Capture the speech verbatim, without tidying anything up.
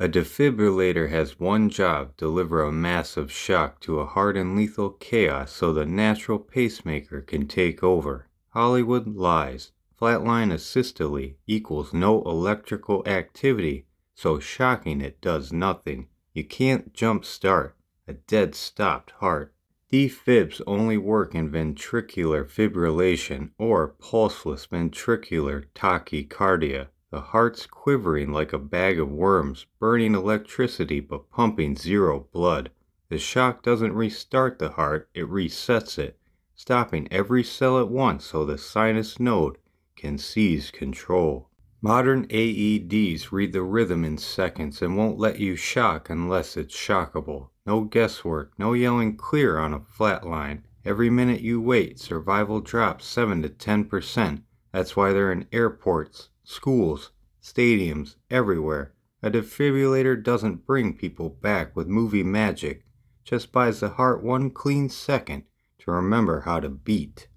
A defibrillator has one job, deliver a massive shock to a heart in lethal chaos so the natural pacemaker can take over. Hollywood lies. Flatline asystole equals no electrical activity, so shocking it does nothing. You can't jump start a dead-stopped heart. Defibs only work in ventricular fibrillation or pulseless ventricular tachycardia. The heart's quivering like a bag of worms, burning electricity but pumping zero blood. The shock doesn't restart the heart, it resets it, stopping every cell at once so the sinus node can seize control. Modern A E Ds read the rhythm in seconds and won't let you shock unless it's shockable. No guesswork, no yelling clear on a flat line. Every minute you wait, survival drops seven to ten percent. That's why they're in airports, schools, stadiums, everywhere. A defibrillator doesn't bring people back with movie magic, just buys the heart one clean second to remember how to beat.